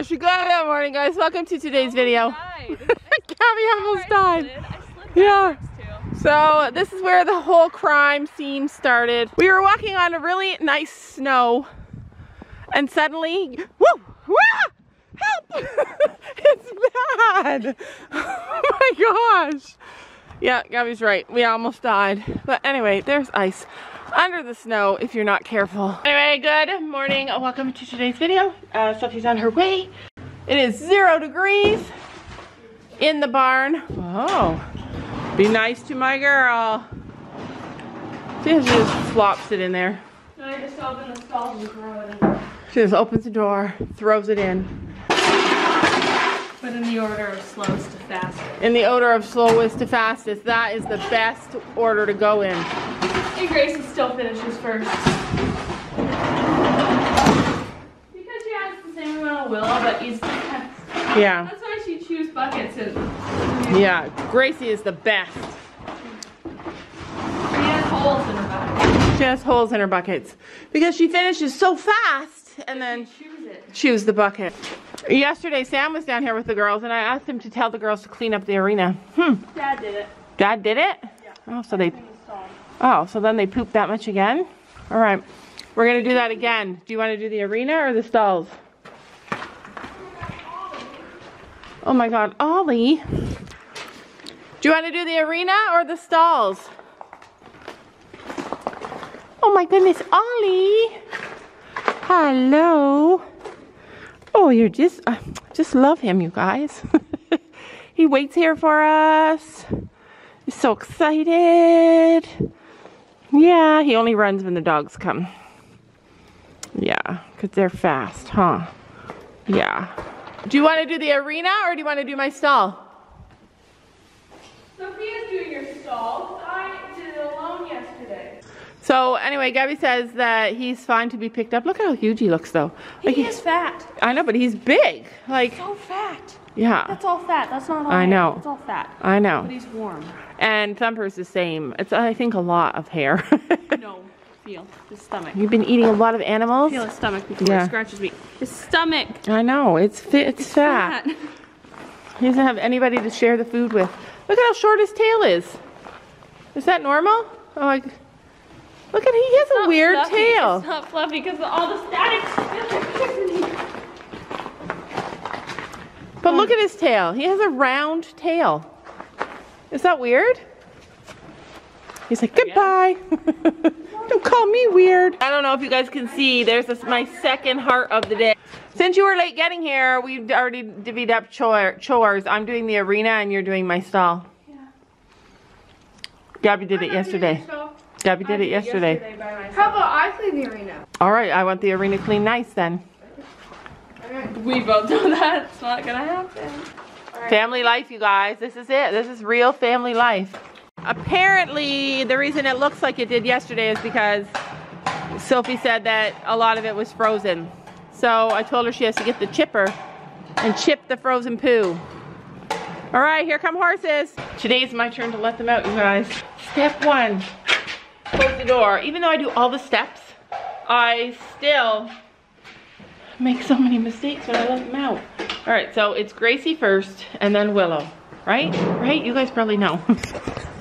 gosh, you got it that morning, guys. Welcome to today's video. Gabby almost died. Yeah. So this is where the whole crime scene started. We were walking on a really nice snow and suddenly, whoa, help! It's bad. Oh my gosh. Yeah, Gabby's right. We almost died. But anyway, there's ice under the snow if you're not careful. Anyway, good morning. Welcome to today's video. Sophie's on her way. It is 0 degrees in the barn. Oh, be nice to my girl. See how she just flops it in there. I just open the stall and throw it in. She just opens the door, throws it in. But in the order of slowest to fastest. In the order of slowest to fastest. That is the best order to go in. Hey, Gracie still finishes first. Because she has the same amount of will, but easily fast. Yeah. That's why she chews buckets. Yeah, Gracie is the best. She has holes in her buckets. She has holes in her buckets. Because she finishes so fast and then chews the bucket. Yesterday, Sam was down here with the girls and I asked him to tell the girls to clean up the arena. Dad did it. Dad did it? Yeah. Oh, so they... Oh, so then they poop that much again? All right, we're gonna do that again. Do you wanna do the arena or the stalls? Oh my God, Ollie. Do you wanna do the arena or the stalls? Oh my goodness, Ollie. Hello. Oh, you're just love him, you guys. He waits here for us. He's so excited. Yeah, he only runs when the dogs come. Yeah, because they're fast, huh? Yeah. Do you want to do the arena or do you want to do my stall? Sophia's doing your stall. I did it alone yesterday. So anyway, Gabby says that he's fine to be picked up. Look how huge he looks though. Like he is fat. I know, but he's big. Like so fat. Yeah. That's all fat. That's not all. I know. It's all fat. I know. But he's warm. And Thumper's the same. It's, I think, a lot of hair. No. Feel his stomach. You've been eating a lot of animals? Feel his stomach before he scratches me. His stomach. I know. It's fat. He doesn't have anybody to share the food with. Look at how short his tail is. Is that normal? Oh, like, look at he has a weird tail. It's not fluffy because of all the static. But look at his tail. He has a round tail. Is that weird? He's like, goodbye. Yeah. Don't call me weird. I don't know if you guys can see. There's my second heart of the day. Since you were late getting here, we've already divvied up chores. I'm doing the arena and you're doing my stall. Yeah. Gabby did it yesterday. Gabby did it yesterday. How about I clean the arena? All right, I want the arena clean nice then. We both know that. It's not gonna happen. Right. Family life, you guys. This is it. This is real family life. Apparently, the reason it looks like it did yesterday is because Sophie said that a lot of it was frozen. So I told her she has to get the chipper and chip the frozen poo. All right, here come horses. Today's my turn to let them out, you guys. Step one, close the door. Even though I do all the steps, I still make so many mistakes when I let them out. All right, so it's Gracie first and then Willow, right? Right, you guys probably know.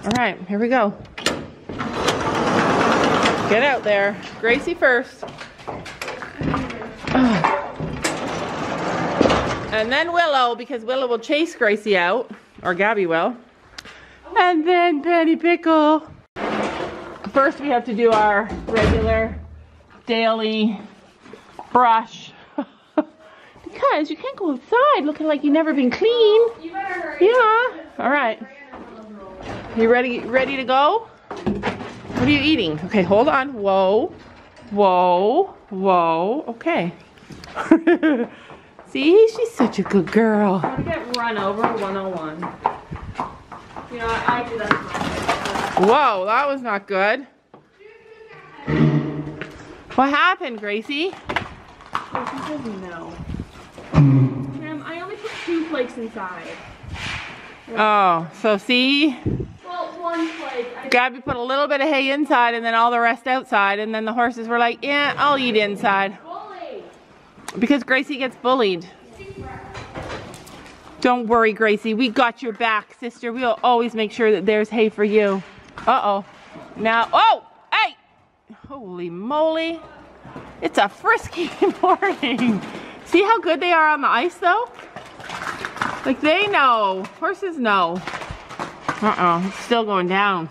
All right, here we go. Get out there. Gracie first. And then Willow, because Willow will chase Gracie out, or Gabby will. And then Penny Pickle. First, we have to do our regular daily brush. Because you can't go outside looking like you've never been clean. You better hurry. Yeah. All right. You ready to go? What are you eating? Okay, hold on. Whoa. Whoa. Whoa. Okay. See, she's such a good girl. I'm gonna get run over 101. You know, I do that. Whoa, that was not good. What happened, Gracie? Oh, she doesn't know. I only put 2 flakes inside. Oh, so see? Well, 1 flake. Gabby put a little bit of hay inside and then all the rest outside, and then the horses were like, yeah, I'll eat inside. Bully. Because Gracie gets bullied. Yeah. Don't worry, Gracie. We got your back, sister. We'll always make sure that there's hay for you. Uh-oh. Now, oh, hey! Holy moly. It's a frisky morning. See how good they are on the ice, though? Like, they know. Horses know. Uh-oh. It's still going down.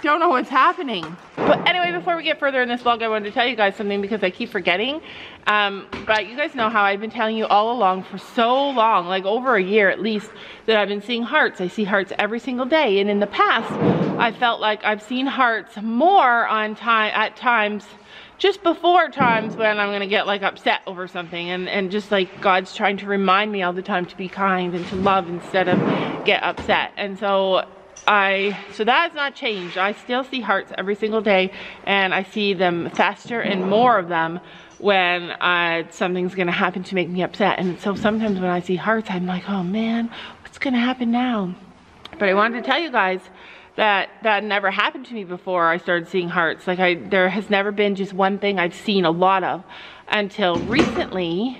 Don't know what's happening. But anyway, before we get further in this vlog, I wanted to tell you guys something because I keep forgetting. But you guys know how I've been telling you all along for so long, like over a year at least, that I've been seeing hearts. I see hearts every single day. And in the past, I felt like I've seen hearts more on time at times, just before times when I'm gonna get like upset over something, and just like God's trying to remind me all the time to be kind and to love instead of get upset. And so that has not changed. I still see hearts every single day, and I see them faster and more of them when something's gonna happen to make me upset. And so sometimes when I see hearts, I'm like, oh man, what's gonna happen now? But I wanted to tell you guys that never happened to me before I started seeing hearts. Like, there has never been just one thing I've seen a lot of until recently.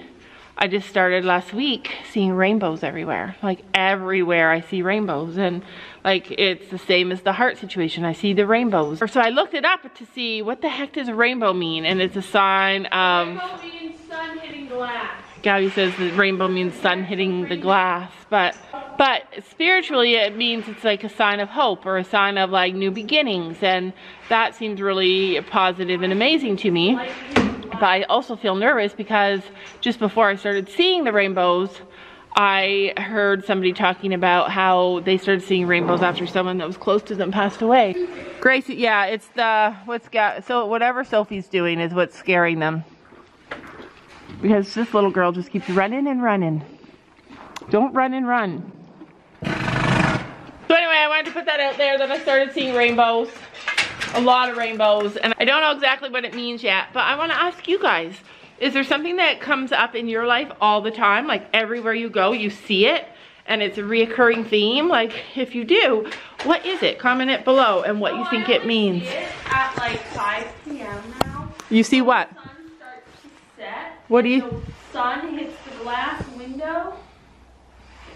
I just started last week seeing rainbows everywhere. Like, everywhere I see rainbows, and like, it's the same as the heart situation. I see the rainbows. So I looked it up to see, what the heck does a rainbow mean? And it's a sign of... Rainbow means sun hitting glass. Gabby says the rainbow means sun hitting the glass, but spiritually it means it's like a sign of hope or a sign of like new beginnings, and that seems really positive and amazing to me. But I also feel nervous because just before I started seeing the rainbows, I heard somebody talking about how they started seeing rainbows after someone that was close to them passed away. Gracie, yeah, it's the so whatever Sophie's doing is what's scaring them. Because this little girl just keeps running and running. Don't run and run. So anyway, I wanted to put that out there that I started seeing rainbows. A lot of rainbows. And I don't know exactly what it means yet, but I want to ask you guys. Is there something that comes up in your life all the time? Like, everywhere you go, you see it? And it's a reoccurring theme? Like, if you do, what is it? Comment it below and what you think it means. I see it at like 5 p.m. now. You see what? What do you? The sun hits the glass window,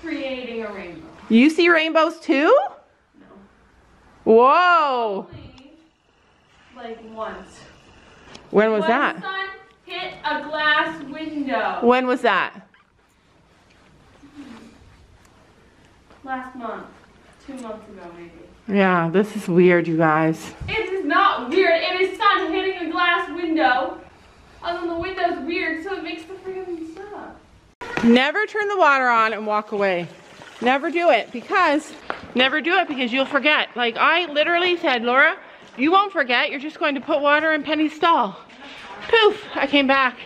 creating a rainbow. You see rainbows too? No. Whoa. Only, like, once. When was that? The sun hit a glass window. When was that? Last month. 2 months ago, maybe. Yeah, this is weird, you guys. It is not weird. It is sun hitting a glass window. Although the window's weird, so it makes the freaking suck. Never turn the water on and walk away. Never do it because you'll forget. Like, I literally said, Laura, you won't forget. You're just going to put water in Penny's stall. Poof, I came back.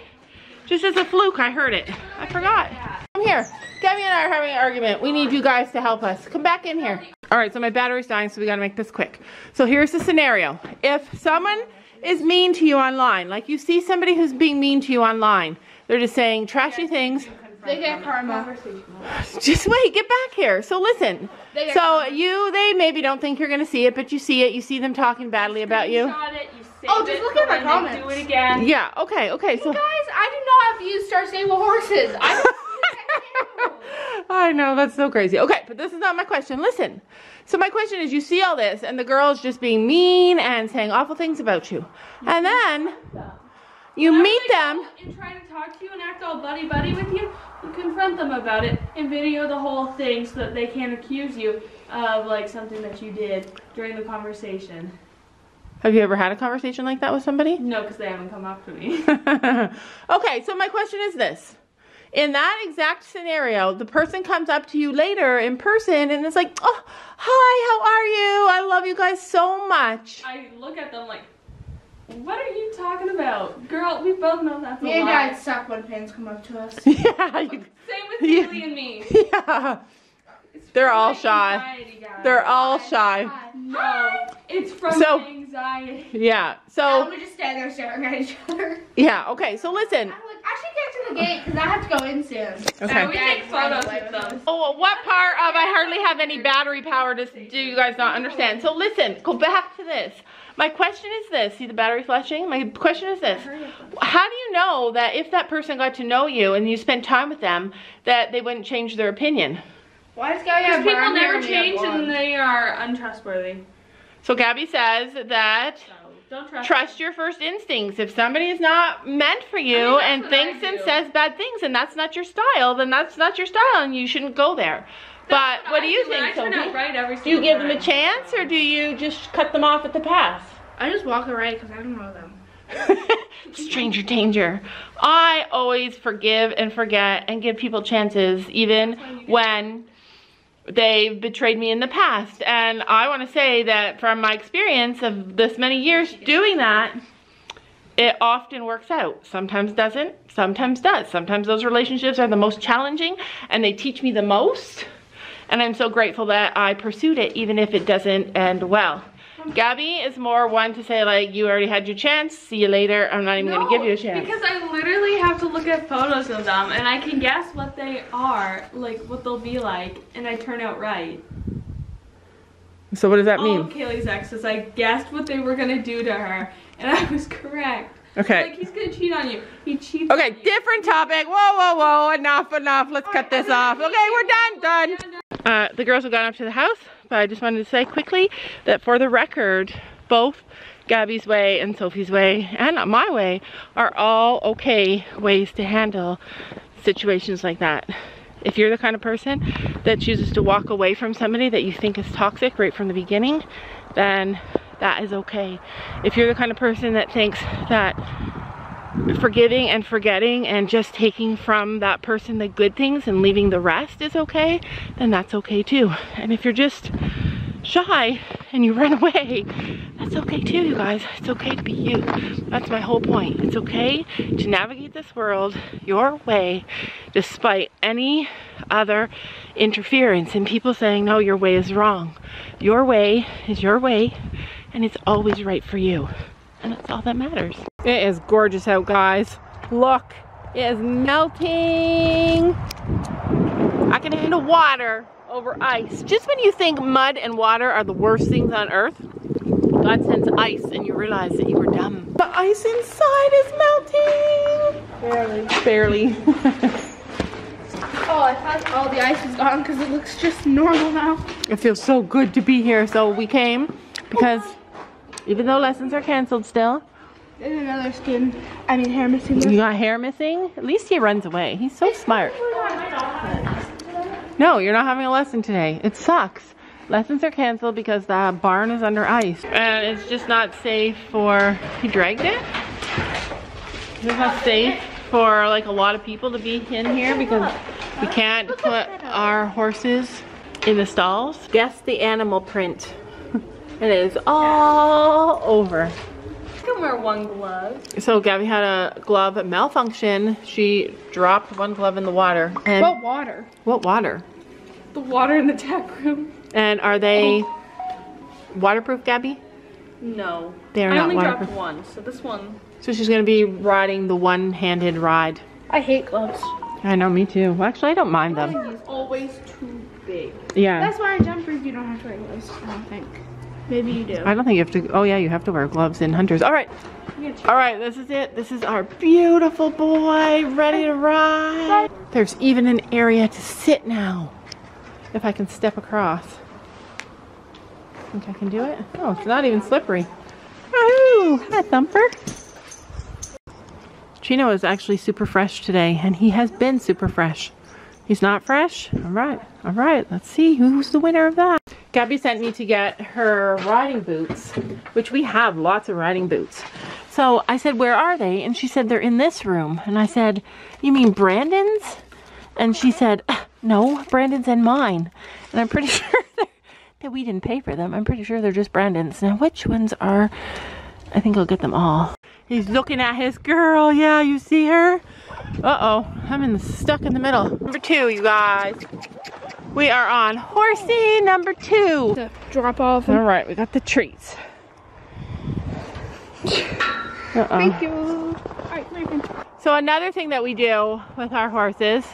Just as a fluke, I heard it. I forgot. Come here. Gabby and I are having an argument. We need you guys to help us. Come back in here. All right, so my battery's dying, so we gotta make this quick. So here's the scenario. If someone is mean to you online, like you see somebody who's being mean to you online, they're just saying trashy things. They get karma. Just wait, get back here. So listen, so they maybe don't think you're gonna see it, but you see it. You see them talking badly about you. Oh, just look at my comments. Do it again. Yeah. Okay. Okay. So guys, I do not have you start staying with horses. I know, that's so crazy. Okay, but this is not my question. Listen. So my question is, you see all this, and the girl's just being mean and saying awful things about you. And then you meet them and try to talk to you and act all buddy-buddy with you. You confront them about it and video the whole thing so that they can't accuse you of, like, something that you did during the conversation. Have you ever had a conversation like that with somebody? No, because they haven't come up to me. Okay, so my question is this. In that exact scenario, the person comes up to you later in person and it's like, oh, hi, how are you? I love you guys so much. I look at them like, what are you talking about? Girl, we both know that's a lie. Me and Dad suck when fans come up to us. Yeah. Same with Haley and me. Yeah. They're all shy. Anxiety, guys. They're all shy. No, it's from anxiety. Yeah. So we just stand there staring at each other. Yeah. Okay. So listen. I'm like, I should get to the gate because I have to go in soon. Okay. We take photos with those. Oh, what part of I hardly have any battery power does you guys not understand? So listen. Go back to this. My question is this. See the battery flashing? My question is this. How do you know that if that person got to know you and you spent time with them, that they wouldn't change their opinion? Why does Gabby have people never change and they are untrustworthy? So Gabby says that don't trust your first instincts. If somebody is not meant for you and thinks and says bad things and that's not your style, then that's not your style and you shouldn't go there. But what do you think, Sophie? Do you give them a chance or do you just cut them off at the pass? I just walk away because I don't know them. Stranger danger. I always forgive and forget and give people chances even when they've betrayed me in the past. And I want to say that from my experience of this many years doing that, it often works out. Sometimes doesn't, sometimes does. Sometimes those relationships are the most challenging and they teach me the most. And I'm so grateful that I pursued it, even if it doesn't end well. Gabby is more one to say, like, you already had your chance, see you later, I'm not even going to give you a chance. Because I literally have to look at photos of them, and I can guess what they are, like, what they'll be like, and I turn out right. So what does that mean? All of Kaylee's exes, I guessed what they were going to do to her, and I was correct. Okay. Like, he's going to cheat on you. He cheats on you. Okay, different topic. Whoa, whoa, whoa, enough, enough, let's cut this off. Okay, we're done, done. The girls have gone up to the house, but I just wanted to say quickly that for the record, both Gabby's way and Sophie's way and my way are all okay ways to handle situations like that. If you're the kind of person that chooses to walk away from somebody that you think is toxic right from the beginning, then that is okay. If you're the kind of person that thinks that forgiving and forgetting and just taking from that person the good things and leaving the rest is okay, then that's okay too. And if you're just shy and you run away, that's okay too, you guys. It's okay to be you. That's my whole point. It's okay to navigate this world your way despite any other interference and people saying, no, your way is wrong. Your way is your way and it's always right for you. And that's all that matters. It is gorgeous out, guys. Look, it is melting. I can handle water over ice. Just when you think mud and water are the worst things on earth, God sends ice and you realize that you were dumb. The ice inside is melting. Barely. Oh, I thought all the ice was gone because it looks just normal now. It feels so good to be here. So we came because even though lessons are canceled still. There's another hair missing. You got hair missing? At least he runs away. He's so smart. No, you're not having a lesson today. It sucks. Lessons are canceled because the barn is under ice. And it's just not safe for... He dragged it? It's not safe for like a lot of people to be in here because we can't put our horses in the stalls. Guess the animal print. It is all over. You can wear one glove. So Gabby had a glove malfunction. She dropped one glove in the water. And what water? What water? The water in the tap room. And are they waterproof, Gabby? No. They are not waterproof. I only dropped one, so this one. So she's going to be riding the one-handed ride. I hate gloves. I know, me too. Well, actually, I don't mind them. It's always too big. Yeah. That's why I jump for you don't have to wear gloves, I don't think. Maybe you do. I don't think you have to. Oh yeah, you have to wear gloves in hunters. All right. All right, this is it. This is our beautiful boy ready to ride. There's even an area to sit now. If I can step across. Think I can do it? Oh, it's not even slippery. Woohoo! Hi, Thumper. Chino is actually super fresh today, and he has been super fresh. He's not fresh? All right. All right. Let's see who's the winner of that. Gabby sent me to get her riding boots, which we have lots of riding boots. So I said, where are they? And she said, they're in this room. And I said, you mean Brandon's? And she said, no, Brandon's and mine. And I'm pretty sure that we didn't pay for them. I'm pretty sure they're just Brandon's. Now, which ones are, I think I'll get them all. He's looking at his girl. Yeah, you see her? Uh-oh, I'm stuck in the middle. Number two, you guys. We are on horsey number two. Drop off. All right, we got the treats. Thank you. All right, Nathan. So another thing that we do with our horses.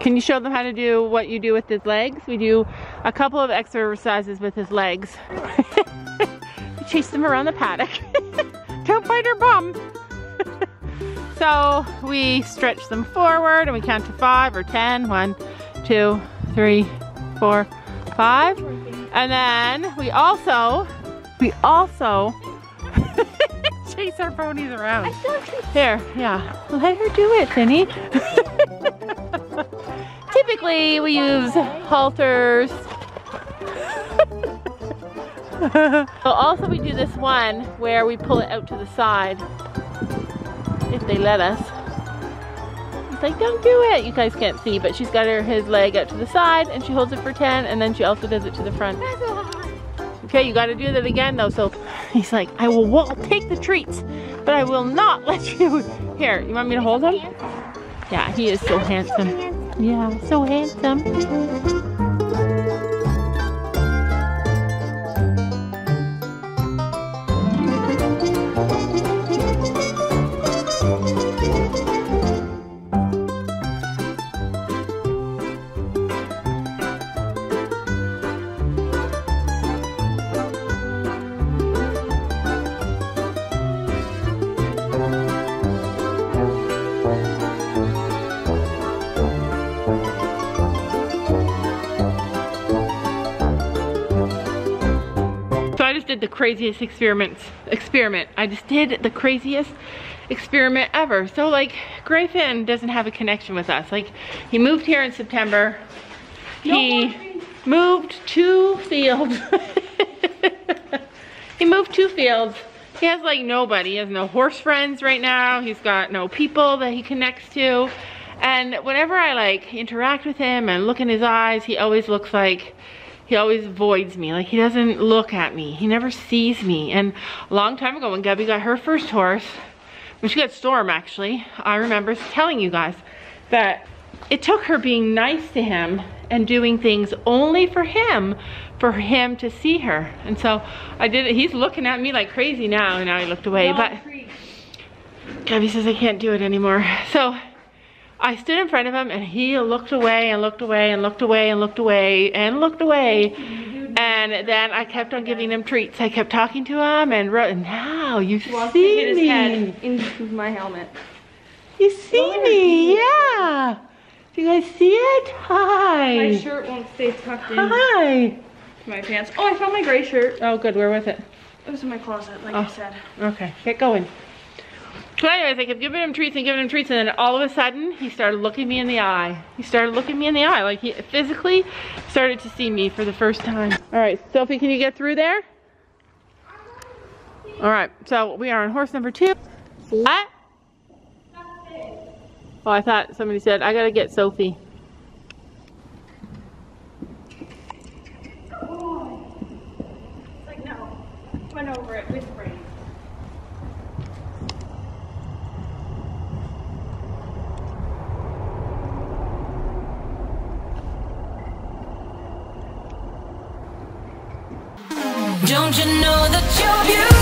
Can you show them how to do what you do with his legs? We do a couple of exercises with his legs. We chased him around the paddock. Don't bite her bum. So we stretch them forward and we count to 5 or 10. 1, 2, 3, 4, 5. And then we also chase our ponies around. There, yeah. Let her do it, Finny. Typically, we use halters. Also, we do this one where we pull it out to the side, if they let us. It's like, don't do it. You guys can't see, but she's got his leg out to the side, and she holds it for 10, and then she also does it to the front. Okay, you gotta do that again though. So he's like, I will take the treats, but I will not let you. Here, you want me to hold him? Yeah, he is so handsome. Yeah, so handsome. The craziest experiment. I just did the craziest experiment ever. So like, Greyfin doesn't have a connection with us. Like, he moved here in September. He moved 2 fields. He moved 2 fields. He has like nobody. He has no horse friends right now. He's got no people that he connects to. And whenever I like interact with him and look in his eyes, he always looks like, he always avoids me. Like, he doesn't look at me. He never sees me. And a long time ago when Gabby got her first horse, when she got Storm actually, I remember telling you guys that it took her being nice to him and doing things only for him to see her. And so I did it. He's looking at me like crazy now, and now he looked away. But Gabby says I can't do it anymore. So I stood in front of him, and he looked away and looked away and looked away and looked away and looked away. And then I kept on giving him treats. I kept talking to him and wrote, now you see me. His head into my helmet. You see me, yeah. Do you guys see it? Hi. My shirt won't stay tucked in. Hi. My pants. Oh, I found my gray shirt. Oh, good. Where was it? It was in my closet, like I said. Okay, get going. So anyways, I kept giving him treats, and then all of a sudden, he started looking me in the eye. He started looking me in the eye, like he physically started to see me for the first time. All right, Sophie, can you get through there? All right, so we are on horse number 2. What? Oh, I thought somebody said, I gotta get Sophie. Oh, it's like, no, went over it with brains. Don't you know that you're beautiful?